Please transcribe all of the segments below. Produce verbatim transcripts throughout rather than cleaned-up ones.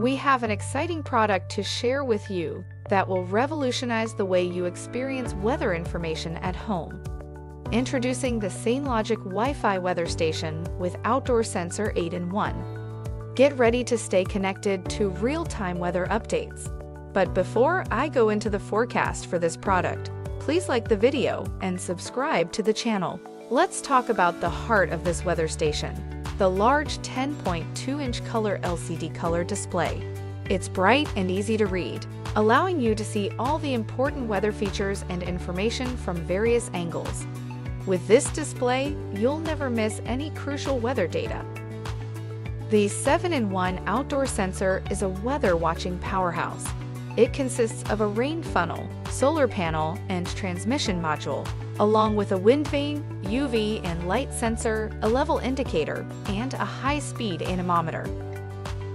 we have an exciting product to share with you that will revolutionize the way you experience weather information at home. Introducing the Sainlogic Wi-Fi Weather Station with Outdoor Sensor eight in one. Get ready to stay connected to real-time weather updates. But before I go into the forecast for this product, please like the video and subscribe to the channel. Let's talk about the heart of this weather station, the large ten point two inch color L C D color display. It's bright and easy to read, allowing you to see all the important weather features and information from various angles. With this display, you'll never miss any crucial weather data. The seven in one outdoor sensor is a weather watching powerhouse. It consists of a rain funnel, solar panel, and transmission module, along with a wind vane, U V and light sensor, a level indicator, and a high-speed anemometer,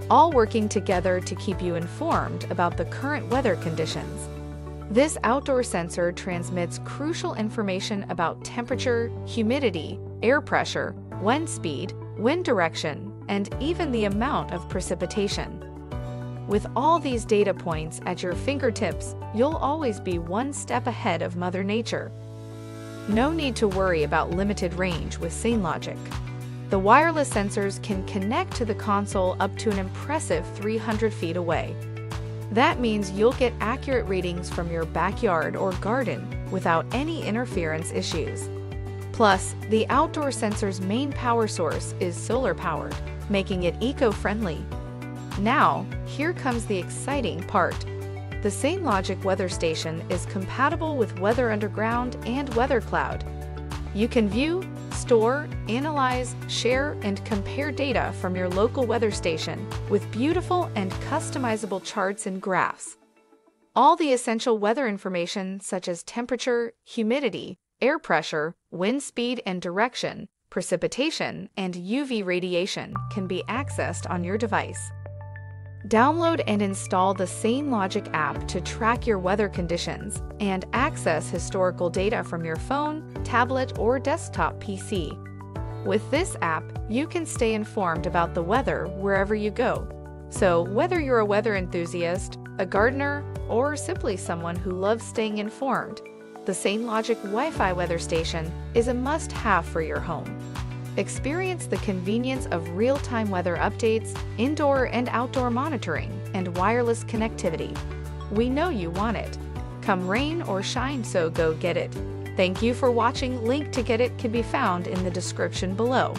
all working together to keep you informed about the current weather conditions. This outdoor sensor transmits crucial information about temperature, humidity, air pressure, wind speed, wind direction, and even the amount of precipitation. With all these data points at your fingertips, you'll always be one step ahead of Mother Nature. No need to worry about limited range with Sainlogic. The wireless sensors can connect to the console up to an impressive three hundred feet away. That means you'll get accurate readings from your backyard or garden without any interference issues. Plus, the outdoor sensor's main power source is solar-powered, making it eco-friendly. Now, here comes the exciting part. The Sainlogic Weather Station is compatible with Weather Underground and Weather Cloud. You can view, store, analyze, share, and compare data from your local weather station with beautiful and customizable charts and graphs. All the essential weather information such as temperature, humidity, air pressure, wind speed and direction, precipitation, and U V radiation can be accessed on your device. Download and install the Sainlogic app to track your weather conditions and access historical data from your phone, tablet, or desktop P C. With this app, you can stay informed about the weather wherever you go. So, whether you're a weather enthusiast, a gardener, or simply someone who loves staying informed, the Sainlogic Wi-Fi Weather Station is a must-have for your home. Experience the convenience of real-time weather updates, indoor and outdoor monitoring, and wireless connectivity. We know you want it. Come rain or shine, so go get it. Thank you for watching. Link to get it can be found in the description below.